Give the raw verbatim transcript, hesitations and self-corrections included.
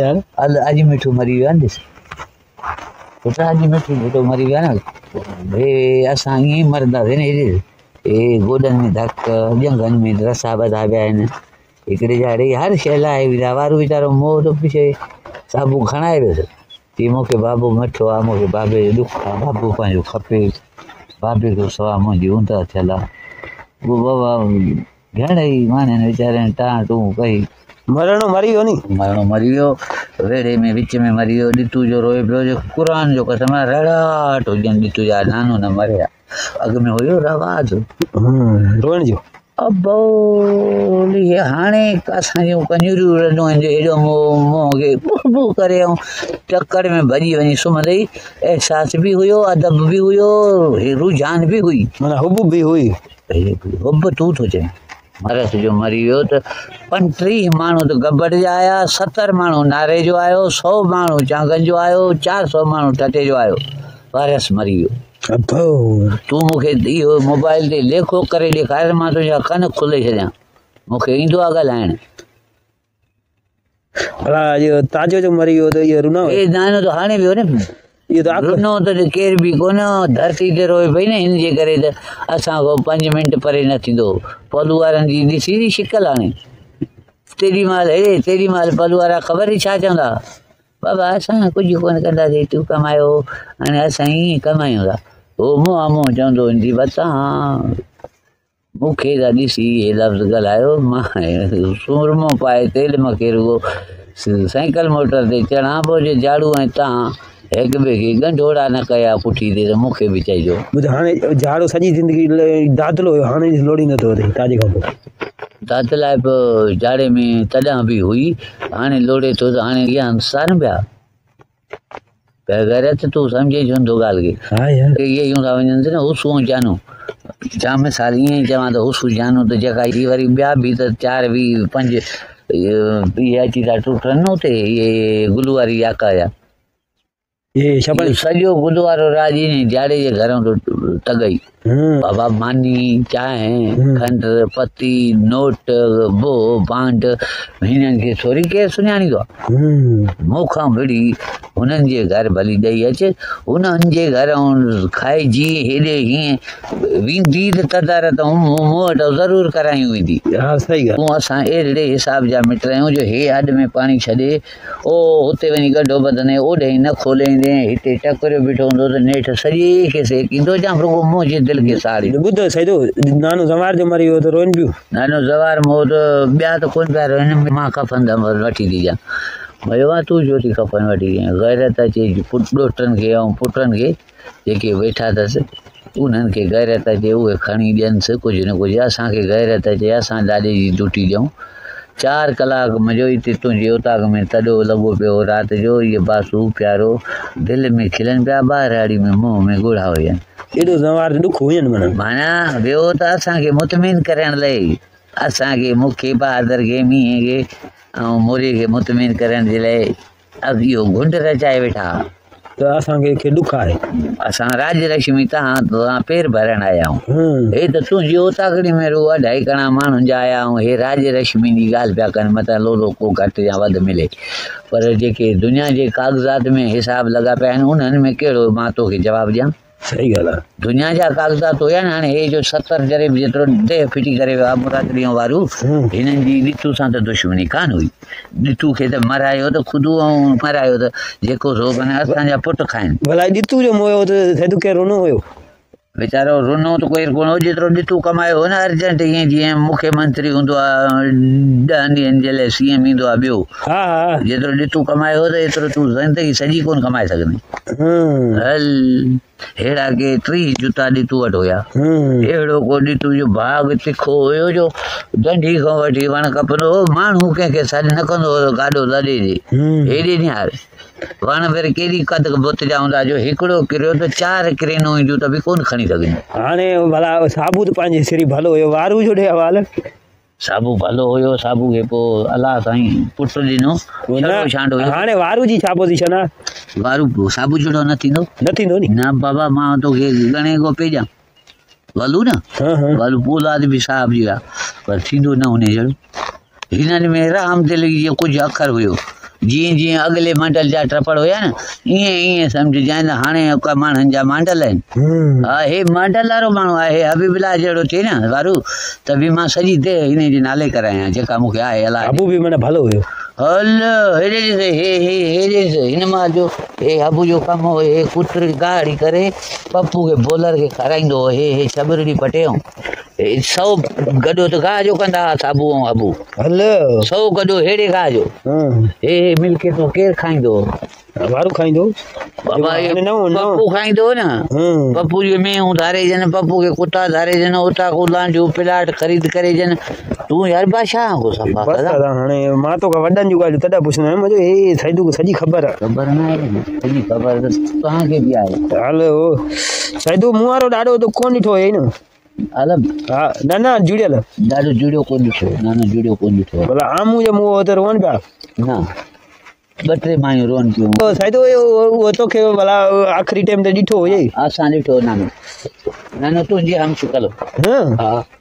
चल अजी मिठू मरी विया दिस बेटा अजी मिठू बेटो मरी विया ना ए असा ही मरदा वे ने ए गोडन में धक जंगन में रसा बधा बया ने एकड़े जाड़े हर शैला है विदा वारो बेचारो मो तो पीछे साबू खणाए वे ती मोके बाबू मठो आ मोके बाबे दुख बाबू पायो खपे बाबे को सवा मो जीवंता थला वो बाबा घणे माने ने बेचारे टा तू कही मरणो मरी वियो नी मरणो मरी वियो वेड़े में विच में मरी वियो डिटू जो रोए पियो जो कुरान जो कसम रड़ाट हो जन डिटू जा नानो ना मरया अग में होयो रवाज हम रोण जो अबो लिए हाने कासा जो कन्यूरी रडो एडो मो मो के बुबू करे हूं टक्कर में भजी वनी सुमदई एहसास भी हुयो अदब भी हुयो रुझान भी हुई माने हुब भी हुई हुब तू तो जे मरस जो मरी वियो तो पंटीह मानू तो गबड़ जा आया सत्तर मानू नारे जो आयो सौ मानू चांगन जो आयो चार सौ मानू टटे जो आयो वारस मरी वियो अब तू मुखे इहो मोबाइल ते लेखो करे दिखाए मां तो या कान खुले छया मुखे इंदो आ गलाण भला जो ताजो जो मरी वियो तो ये रुना ए दानो तो हाने वियो ने ये तो रुनो तो केर भी कोन धरती ते रोए भई ने इन जे करे त असा को पाँच मिनट परे न थिंदो पलुआरन जी दी सीधी शिकल आने तेरी माल ए तेरी माल पलुआरा खबर ही छा चंदा बाबा असा कुछ कोन कंदा दे तू कमायो अने असा ही कमायो दा ओ मो आमो चंदो इन दी बता मुखे दा दी सी ये लफ्ज गलायो मा सुरमो पाए तेल म केरो साइकिल मोटर ते चढ़ा बो जे झाड़ू है ता एक बे की गंढोड़ा न कया पुठी दे मुखे भी चाहियो बुझ हाने झाड़ो सजी जिंदगी दादलो हाने लोड़ी न तो ताजे को दादला झाड़े में तदा भी हुई हाने लोड़े तो हाने ज्ञान सार ब्या बगैर तो तू समझे जों दो गाल के हां यार ये यूं रावण ने हुसू जानो जामे सारी ये जमा तो हुसू जानो तो जगह ही वरी ब्या भी तो चार भी पंज ये आची दा टूटन होते ये गुलवारी आकाया ये शबल सजो गुरुवारो राजी ने जाड़े के घरों तो तगई बाबा मानी चाहे खंड पति नोट बो बांड हिनन के छोरी के सुनानी दो मोखा बड़ी उनन जे घर भली दई अचे उनन जे घरों खाई जी हेले ही विंदी तदार तो मोट जरूर कराई हुई थी हां सही है वो असा एड़े हिसाब जा मिट रहे हो जो हे हद में पानी छदे ओ होते वनी गड्ढो बदने ओडे न खोले हिते टकरो बिठो दो नेठ सरी के से किंदो जा रुगो मोजे दिल के सारी बुधो सदो नानो जवार जो मरियो तो रोन बियो नानो जवार मो तो ब्या तो कोन प्यारो ने मां का फंदा वठी दी जा मयवा तू जोटी खपन वठी गैरत जे पुटन के और पुटन के जेके बैठा दस उनन के गैरत जे वो खणी देन से कुछ न कुछ असा के गैरत जे असा दादी जी डूटी जाऊं चार कलाक मजो इते तुझे उताग में तडो लगो पे हो रात जो ये बासू प्यारो दिल में खिलन पे बाराड़ी में मुंह में गुड़ा हो या एडो जवार दुख होयन मना माना बेओ त असा के मुतमिन करन लई असा के मुखे बहादुर के मी के और मोरे के मुतमिन करन जे ले अब यो गुंड रचाए बैठा तो असा के दुख आए असा राज लक्ष्मी ता तो पैर भरण आया हूं ए तो तू जो तागड़ी में रो ढाई कणा मानु जाया हूं हे राज लक्ष्मी दी गाल पे कर मत लोलो को घट या वध मिले पर जे के दुनिया जे कागजात में हिसाब लगा पे उनन में केड़ो मातो के जवाब दिया सही गला दुनिया जा कागजात होया ना हे जो सत्तर जरीब जितरो दे फिटी करे वा मुरादरियो वारू इनन जी लिटू सा तो दुश्मनी कान हुई लिटू के तो मरायो तो खुद और मरायो तो जेको रो बने असा जा पुट खाइन भला लिटू जो मोयो तो सेदु के रोनो होयो बेचारो रोनो तो कोई कोन जितरो लिटू कमायो ना अर्जेंट ये जी मुख्यमंत्री हुंदो दानी एंजेले सीएम इंदो आ बियो हां हां जितरो लिटू कमायो तो इतरो तू जिंदगी सजी कोन कमाए सकनी हल हेड़ा के त्री जुता डिटू वट होया एड़ो को डिटू जो भाग तिखो होयो जो डंडी को वठी वण कपनो मानू के के सड न कंदो गाडो लडे जी हेडी नहीं हार वण फिर केरी कद बोत जाउंदा जो हिकड़ो किरो तो चार क्रेनो जो तभी कोन खणी सके हाने भला साबूत पांजे सिरी भलो होयो वारू जोडे हवाल साबू भलो होयो साबू के पो अल्लाह साईं पुट दिनो शांडो हाने वारू जी छा पोजीशन आ वारू साबू जुड़ो न थिंदो न थिंदो नी ना बाबा मां तो के गणे को पेजा वालू ना हां हां वालू पोलाद भी साहब जी पर थिंदो न होने जड़ो हिनन में राम दिल ये कुछ अखर हुयो जी जी अगले मांडल जा ट्रपड़ हुआ ना ये ये समझ जाए ना हाने का मानन जा मांडल है हां हे मांडल वाला मानू है हबीबुल्लाह जड़ो थे ना वारू तभी मां सजी दे इने जे नाले कराया जेका मुके आए अल्लाह अबू भी मने भलो हुयो हल हेरे से हे हे हेरे से इन मां जो हे अबू जो कम हो हे कुटर गाड़ी करे पप्पू के बॉलर के कराइंदो हे हे सबरड़ी पटेओ सौ गडो तो गा जो कंदा साबू अबू हलो सौ गडो हेड़े गा जो हे मिलके तो केर खाइंदो वारू खाइंदो बाबा ये न न पप्पू खाइंदो ना पप्पू ये में उधारे जन पप्पू के कुत्ता धारे जन उठा को लांडो प्लाट खरीद करे जन तू यार बादशाह को सफा बस हाने मां तो का वडन जो गाजो तडा पुछना मजो ए सईदू को सजी खबर खबर ना है सजी खबर कहां के भी आए हलो सईदू मुवारो डाडो तो कोन ठो है ना अलम हां ना ना जुड़ियल दादो जुड़ियो कोन दिसो ना ना जुड़ियो कोन दिसो भला आमू जे मो उधर रोन बा ना बटरे मायो रोन क्यों ओ साइदो वो तो के भला आखरी टाइम ते दिठो होई आसान दिठो ना ना ना तो जे हम सुकलो हां हां